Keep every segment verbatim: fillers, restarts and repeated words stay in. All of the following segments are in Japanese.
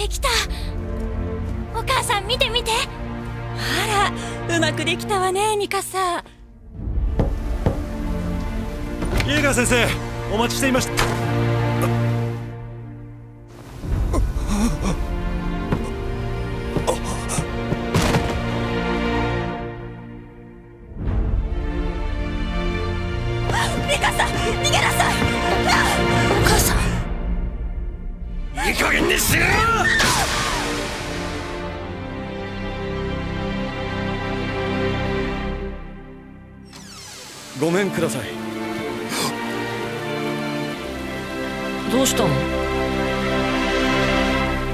できた。お母さん見て見て。あら、うまくできたわねミカサ。イエガー先生、お待ちしていました。ごめんください。どうしたの？ね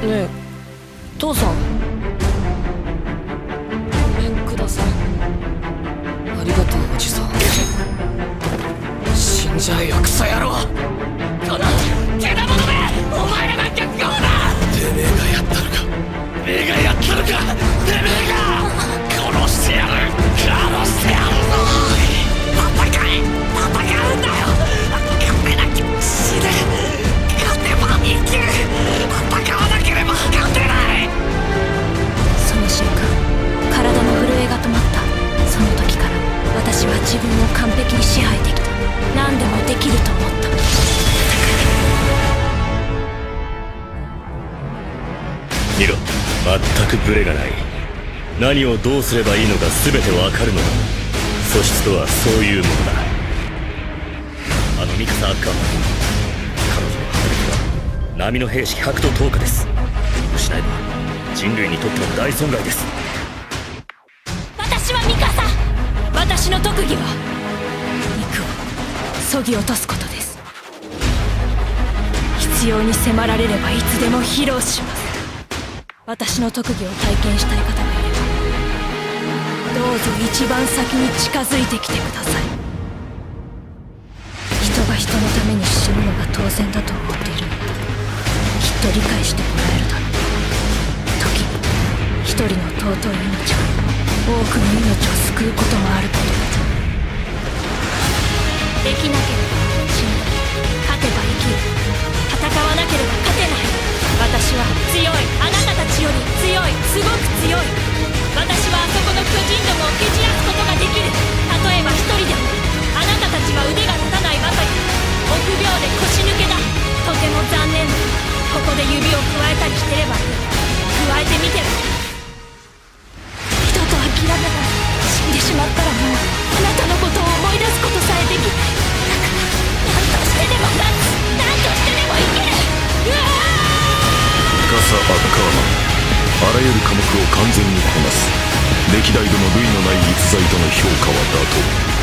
え、父さん。ごめんください。ありがとうおじさん。死んじゃえよクソ野郎。この手玉の目、お前らなんかどうだ。てめえがやったのか。てめえがやったのか。てめえが殺してやる。殺してやるぞ。戦うんだよ。勝てば死ぬ。勝てば生きる。戦わなければ勝てない。その瞬間、体の震えが止まった。その時から私は自分を完璧に支配できた。何でもできると思った。見ろ、全くブレがない。何をどうすればいいのか全てわかるのだ。素質とはそういうものだ。あのミカサ・アッカーマン、彼女の働きは波の兵士ひゃくととおかです。失えば人類にとっては大損害です。私はミカサ。私の特技は肉を削ぎ落とすことです。必要に迫られればいつでも披露します。私の特技を体験したい方がいる。どうぞ一番先に近づいてきてください。人が人のために死ぬのが当然だと思っている。きっと理解してもらえるだろう。時に一人の尊い命は多くの命を救うこともあることだ。できなければ死ぬ。勝てば生きる。戦わなければ勝てない。私は強い。あなたたちより強い。すごく強い。私はあそこの巨人どもを蹴散らすことができる。例えば一人でも。あなたたちは腕が立たないばかり。臆病で腰抜けだ。とても残念だ。ここで指をくわえたりしてれば。くわえてみても。二度と諦めない。死んでしまったらもうあなたのことを思い出すことさえできない。だから何としてでも勝つ。何としてでも生きる。ミカサ・アッカーマン、あらゆる科目を完全にこなす。歴代でも類のない逸材との評価は妥当。